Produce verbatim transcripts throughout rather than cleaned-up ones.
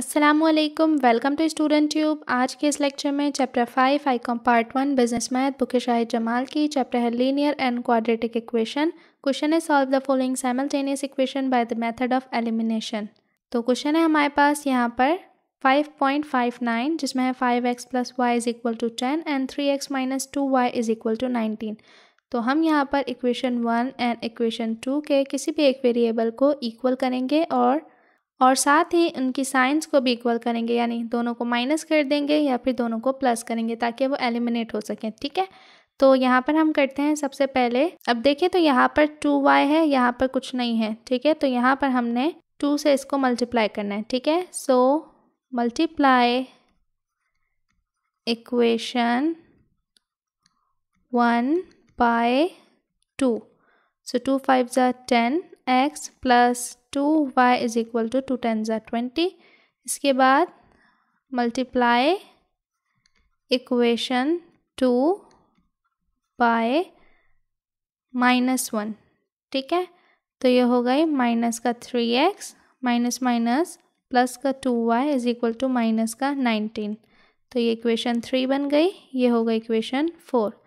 Assalamualaikum, welcome to student tube. आज के इस लेक्चर में chapter five I.C O M part one business math book है शाहिद जमाल की। चैप्टर है linear and quadratic equation. Question है solve the following simultaneous equation by the method of elimination. तो question है हमारे पास यहाँ पर फाइव पॉइंट फाइव नाइन जिसमें है five X plus Y is equal to ten and three X minus two Y is equal to nineteen. तो हम यहाँ पर equation one and equation two के किसी भी एक वेरिएबल को इक्वल करेंगे और और साथ ही उनकी साइंस को भी इक्वल करेंगे, यानी दोनों को माइनस कर देंगे या फिर दोनों को प्लस करेंगे ताकि वो एलिमिनेट हो सकें। ठीक है, तो यहाँ पर हम करते हैं सबसे पहले। अब देखिए तो यहाँ पर टू वाई है, यहाँ पर कुछ नहीं है। ठीक है, तो यहाँ पर हमने टू से इसको मल्टीप्लाई करना है। ठीक है, so multiply equation one by two. So two five ज़ा ten X plus two Y is equal to two ten ज़ा ट्वेंटी। इसके बाद multiply equation two by minus one. ठीक है, तो ये हो गई माइनस का three X minus minus plus का two Y is equal to minus का नाइनटीन। तो ये इक्वेशन थ्री बन गई। ये हो गई equation four.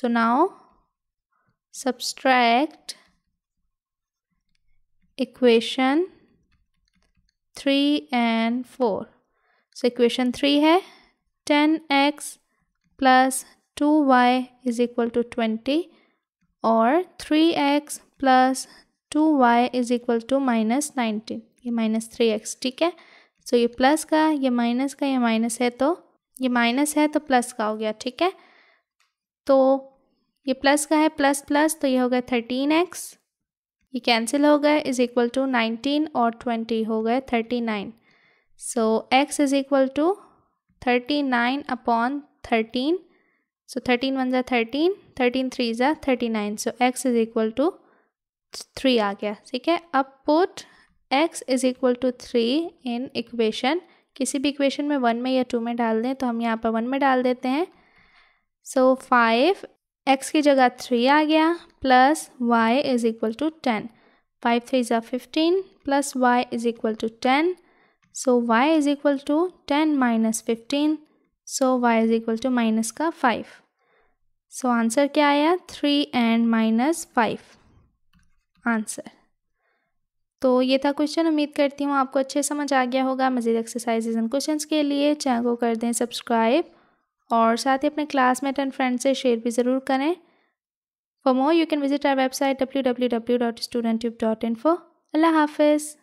So now subtract equation three and four. So equation three है ten X plus two Y is equal to twenty और three X plus two Y is equal to minus nineteen. ये minus three X. ठीक है, सो ये plus का, ये minus का, ये माइनस है तो ये माइनस है तो प्लस का हो गया। ठीक है, तो ये प्लस का है प्लस प्लस, तो ये हो गया थर्टीन एक्स। ये कैंसिल हो गए इज इक्वल टू नाइनटीन और ट्वेंटी हो गए thirty nine. So X is equal to thirty nine upon thirteen. So thirteen one ज़ा थर्टीन, थर्टीन थ्री ज़ा thirty nine. So X is equal to three आ गया। ठीक है, अब put X is equal to three in equation, किसी भी equation में वन में या टू में डाल दें। तो हम यहाँ पर वन में डाल देते हैं। सो फाइव एक्स की जगह थ्री आ गया plus Y is equal to ten. Five three ज़ा fifteen plus Y is equal to ten. So Y is equal to ten minus fifteen. So Y is equal to minus का five. So answer क्या आया? Three and minus five answer. तो ये था question. उम्मीद करती हूँ आपको अच्छे समझ आ गया होगा। मज़ीद एक्सरसाइजेज एंड क्वेश्चंस के लिए चैनल को कर दें सब्सक्राइब और साथ ही अपने क्लासमेट एंड फ्रेंड्स से शेयर भी ज़रूर करें। For more you can visit our website W W W dot student tube dot info. अल्लाह हाफिज़।